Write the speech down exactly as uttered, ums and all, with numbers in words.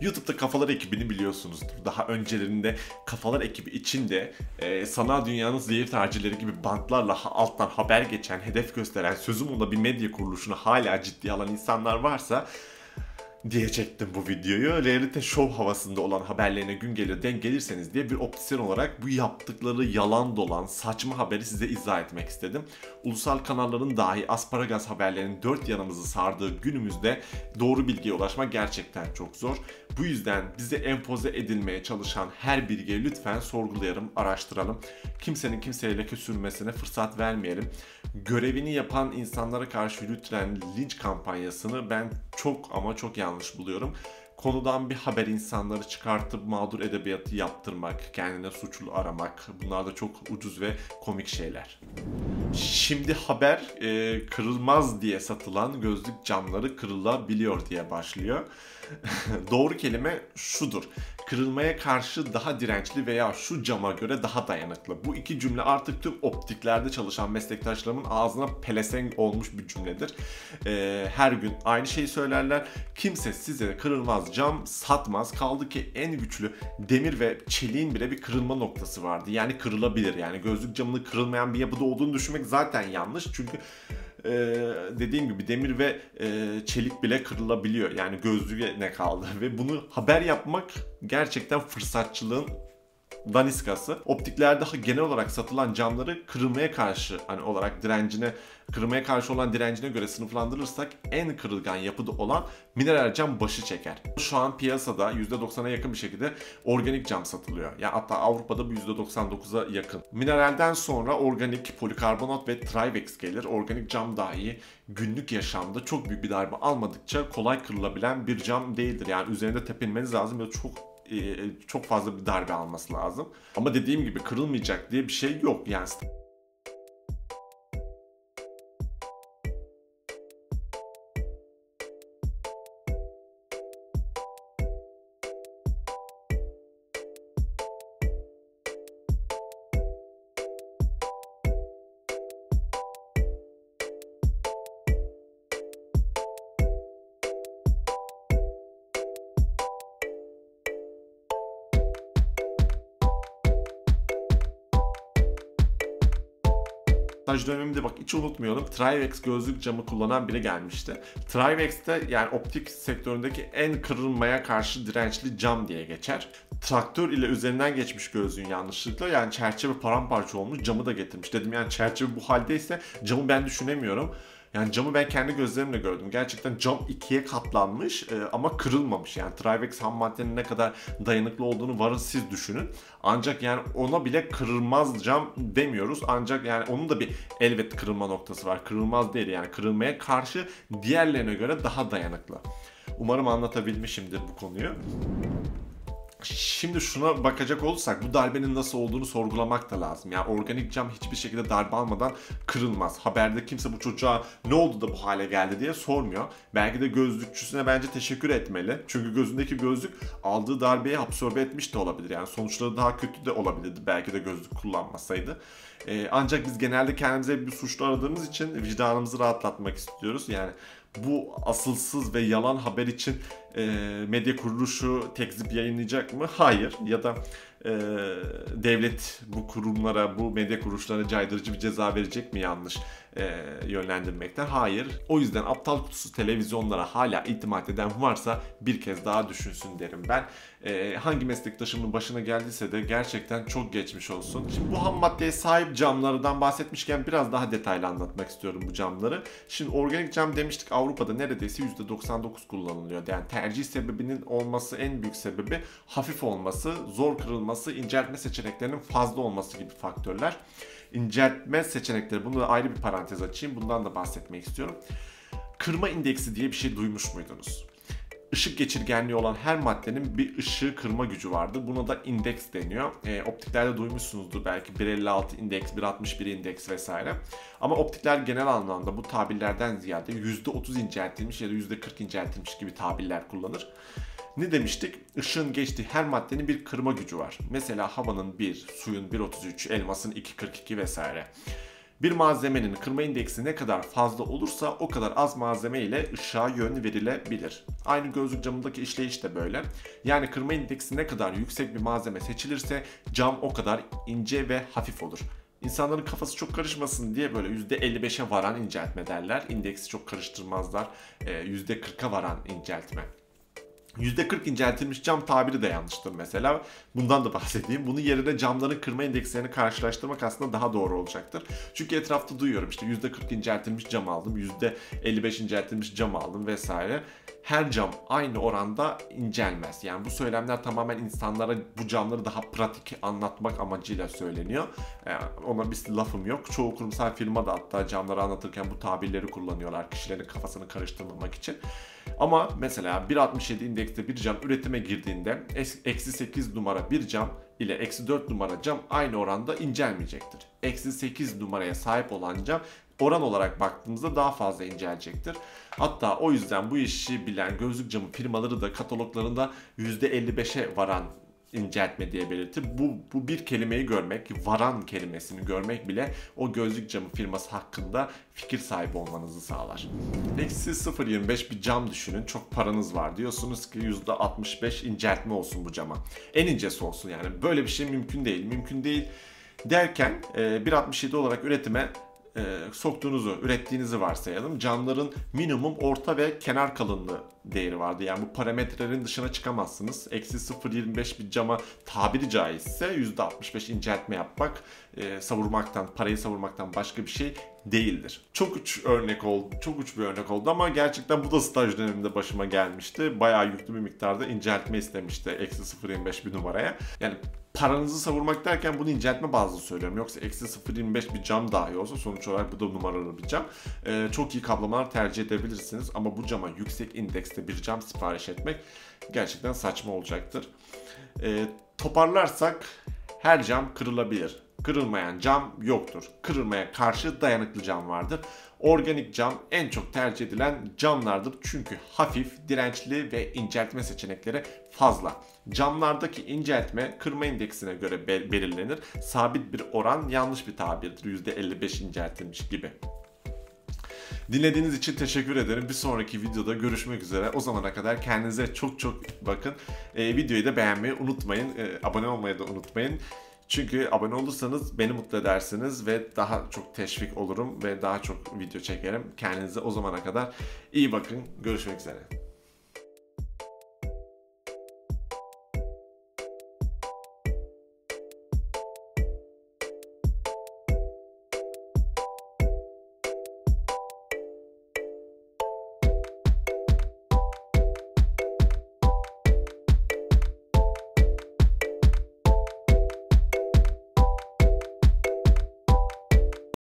YouTube'da Kafalar ekibini biliyorsunuzdur. Daha öncelerinde Kafalar ekibi içinde e, sanal dünyanın zehir tercihleri gibi bantlarla alttan haber geçen, hedef gösteren, sözüm ona bir medya kuruluşunu hala ciddiye alan insanlar varsa diyecektim bu videoyu. Realite show havasında olan haberlerine gün gelir denk gelirseniz diye bir opsiyon olarak bu yaptıkları yalan dolan saçma haberi size izah etmek istedim. Ulusal kanalların dahi asparagas haberlerinin dört yanımızı sardığı günümüzde doğru bilgiye ulaşmak gerçekten çok zor. Bu yüzden bize empoze edilmeye çalışan her bilgiyi lütfen sorgulayalım, araştıralım. Kimsenin kimseyle küsülmesine fırsat vermeyelim. Görevini yapan insanlara karşı yürütülen linç kampanyasını ben çok ama çok yanlış buluyorum. Konudan bir haber insanları çıkartıp mağdur edebiyatı yaptırmak, kendine suçlu aramak, bunlar da çok ucuz ve komik şeyler. Şimdi haber e, kırılmaz diye satılan gözlük camları kırılabiliyor diye başlıyor. Doğru kelime şudur: kırılmaya karşı daha dirençli veya şu cama göre daha dayanıklı. Bu iki cümle artık tüm optiklerde çalışan meslektaşlarımın ağzına pelesenk olmuş bir cümledir. E, her gün aynı şeyi söylerler. Kimse size kırılmaz cam satmaz. Kaldı ki en güçlü demir ve çeliğin bile bir kırılma noktası vardı. Yani kırılabilir. Yani gözlük camının kırılmayan bir yapıda olduğunu düşünmek zaten yanlış, çünkü e, dediğim gibi demir ve e, çelik bile kırılabiliyor. Yani gözlüğe ne kaldı? Ve bunu haber yapmak gerçekten fırsatçılığın daniskası. Optiklerde genel olarak satılan camları kırılmaya karşı hani olarak direncine kırılmaya karşı olan direncine göre sınıflandırırsak en kırılgan yapıda olan mineral cam başı çeker. Şu an piyasada yüzde doksana yakın bir şekilde organik cam satılıyor. Ya yani hatta Avrupa'da bu yüzde doksan dokuza yakın. Mineralden sonra organik, polikarbonat ve trivex gelir. Organik cam dahi günlük yaşamda çok büyük bir darbe almadıkça kolay kırılabilen bir cam değildir. Yani üzerinde tepinmeniz lazım ya da çok çok fazla bir darbe alması lazım. Ama dediğim gibi kırılmayacak diye bir şey yok. Yani staj dönemimde bak hiç unutmuyorum, trivex gözlük camı kullanan biri gelmişti. Trivex'te yani optik sektöründeki en kırılmaya karşı dirençli cam diye geçer. Traktör ile üzerinden geçmiş gözlüğün yanlışlıkla, yani çerçeve paramparça olmuş, camı da getirmiş. Dedim yani çerçeve bu haldeyse camı ben düşünemiyorum. Yani camı ben kendi gözlerimle gördüm. Gerçekten cam ikiye katlanmış e, ama kırılmamış. Yani trivex ham maddenin ne kadar dayanıklı olduğunu varın siz düşünün. Ancak yani ona bile kırılmaz cam demiyoruz. Ancak yani onun da bir elbet kırılma noktası var. Kırılmaz değil yani, kırılmaya karşı diğerlerine göre daha dayanıklı. Umarım anlatabilmişimdir bu konuyu. Şimdi şuna bakacak olursak bu darbenin nasıl olduğunu sorgulamak da lazım. Yani organik cam hiçbir şekilde darbe almadan kırılmaz. Haberde kimse bu çocuğa ne oldu da bu hale geldi diye sormuyor. Belki de gözlükçüsüne bence teşekkür etmeli. Çünkü gözündeki gözlük aldığı darbeyi absorbe etmiş de olabilir. Yani sonuçları daha kötü de olabilirdi belki de gözlük kullanmasaydı. Ee, ancak biz genelde kendimize bir suçlu aradığımız için vicdanımızı rahatlatmak istiyoruz. Yani bu asılsız ve yalan haber için e, medya kuruluşu tekzip yayınlayacak mı? Hayır. Ya da e, devlet bu kurumlara, bu medya kuruluşlarına caydırıcı bir ceza verecek mi yanlış e, yönlendirmekten? Hayır. O yüzden aptal kutusu televizyonlara hala itimat eden varsa bir kez daha düşünsün derim ben. E, hangi meslektaşımın başına geldiyse de gerçekten çok geçmiş olsun. Şimdi bu ham maddeye sahip camlardan bahsetmişken biraz daha detaylı anlatmak istiyorum bu camları. Şimdi organik cam demiştik, Avrupa'da neredeyse yüzde doksan dokuz kullanılıyor. Yani tercih sebebinin olması, en büyük sebebi hafif olması, zor kırılması, inceltme seçeneklerinin fazla olması gibi faktörler. İnceltme seçenekleri, bunu da ayrı bir parantez açayım, bundan da bahsetmek istiyorum. Kırma indeksi diye bir şey duymuş muydunuz? Işık geçirgenliği olan her maddenin bir ışığı kırma gücü vardır. Buna da indeks deniyor. E, optiklerde duymuşsunuzdur belki bir elli altı indeks, bir altmış bir indeks vesaire. Ama optikler genel anlamda bu tabirlerden ziyade yüzde otuz inceltilmiş ya da yüzde kırk inceltilmiş gibi tabirler kullanır. Ne demiştik? Işığın geçtiği her maddenin bir kırma gücü var. Mesela havanın bir, suyun bir nokta otuz üç, elmasın iki nokta kırk iki vesaire. Bir malzemenin kırma indeksi ne kadar fazla olursa o kadar az malzeme ile ışığa yön verilebilir. Aynı gözlük camındaki işleyiş de böyle. Yani kırma indeksi ne kadar yüksek bir malzeme seçilirse cam o kadar ince ve hafif olur. İnsanların kafası çok karışmasın diye böyle yüzde elli beşe varan inceltme derler. İndeksi çok karıştırmazlar. yüzde kırka varan inceltme. yüzde kırk inceltilmiş cam tabiri de yanlıştır mesela. Bundan da bahsedeyim. Bunun yerine camların kırma indekslerini karşılaştırmak aslında daha doğru olacaktır. Çünkü etrafta duyuyorum işte yüzde kırk inceltilmiş cam aldım, yüzde elli beş inceltilmiş cam aldım vesaire. Her cam aynı oranda incelmez. Yani bu söylemler tamamen insanlara bu camları daha pratik anlatmak amacıyla söyleniyor. Yani ona bir lafım yok. Çoğu kurumsal firma da hatta camları anlatırken bu tabirleri kullanıyorlar kişilerin kafasını karıştırmamak için. Ama mesela bir altmış yedi indekste bir cam üretime girdiğinde eksi sekiz numara bir cam ile eksi dört numara cam aynı oranda incelmeyecektir. eksi sekiz numaraya sahip olan cam oran olarak baktığımızda daha fazla incelecektir. Hatta o yüzden bu işi bilen gözlük camı firmaları da kataloglarında yüzde elli beşe varan inceltme diye belirtir. Bu, bu bir kelimeyi görmek, varan kelimesini görmek bile o gözlük camı firması hakkında fikir sahibi olmanızı sağlar. Peki siz sıfır nokta yirmi beş bir cam düşünün, çok paranız var. Diyorsunuz ki yüzde altmış beş inceltme olsun bu cama. En incesi olsun yani. Böyle bir şey mümkün değil. Mümkün değil derken bir altmış yedi olarak üretime E, soktuğunuzu, ürettiğinizi varsayalım. Camların minimum, orta ve kenar kalınlığı değeri vardı. Yani bu parametrelerin dışına çıkamazsınız. eksi sıfır nokta yirmi beş bir cama tabiri caizse yüzde altmış beş inceltme yapmak, e, savurmaktan, parayı savurmaktan başka bir şey değildir. Çok uç örnek oldu, çok uç bir örnek oldu ama gerçekten bu da staj döneminde başıma gelmişti. Bayağı yüklü bir miktarda inceltme istemişti eksi sıfır nokta yirmi beş bir numaraya. Yani paranızı savurmak derken bunu inceltme bazlı söylüyorum. Yoksa eksi sıfır nokta yirmi beş bir cam dahi olsa sonuç olarak bu da numaralı bir cam. Ee, çok iyi kaplamalar tercih edebilirsiniz ama bu cama yüksek indekste bir cam sipariş etmek gerçekten saçma olacaktır. Ee, toparlarsak her cam kırılabilir. Kırılmayan cam yoktur. Kırılmaya karşı dayanıklı cam vardır. Organik cam en çok tercih edilen camlardır. Çünkü hafif, dirençli ve inceltme seçenekleri fazla. Camlardaki inceltme kırma indeksine göre belirlenir. Sabit bir oran yanlış bir tabirdir. yüzde elli beş inceltilmiş gibi. Dinlediğiniz için teşekkür ederim. Bir sonraki videoda görüşmek üzere. O zamana kadar kendinize çok çok bakın. E, videoyu da beğenmeyi unutmayın. E, abone olmayı da unutmayın. Çünkü abone olursanız beni mutlu edersiniz ve daha çok teşvik olurum ve daha çok video çekerim. Kendinize o zamana kadar iyi bakın. Görüşmek üzere.